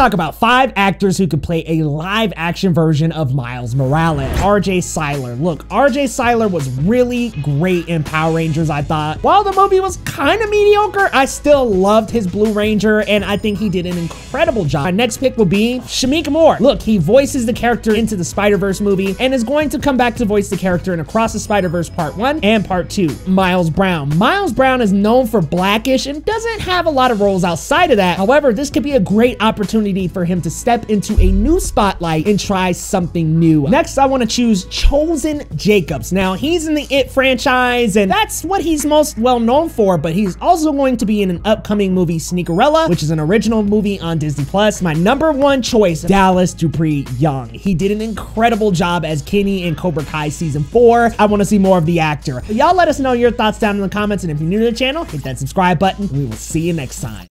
talk about 5 actors who could play a live action version of Miles Morales. R.J. Seiler. Look, R.J. Seiler was really great in Power Rangers, I thought. While the movie was kind of mediocre, I still loved his Blue Ranger, and I think he did an incredible job. My next pick will be Shameik Moore. Look, he voices the character Into the Spider-Verse movie and is going to come back to voice the character in Across the Spider-Verse Part 1 and Part 2. Miles Brown. Miles Brown is known for Blackish and doesn't have a lot of roles outside of that. However, this could be a great opportunity for him to step into a new spotlight and try something new. Next, I want to choose Chosen Jacobs. Now, he's in the It franchise, and that's what he's most well known for, but he's also going to be in an upcoming movie, Sneakerella, which is an original movie on Disney+. My number one choice, Dallas Dupree Young. He did an incredible job as Kenny in Cobra Kai Season 4. I want to see more of the actor. Y'all let us know your thoughts down in the comments, and if you're new to the channel, hit that subscribe button. We will see you next time.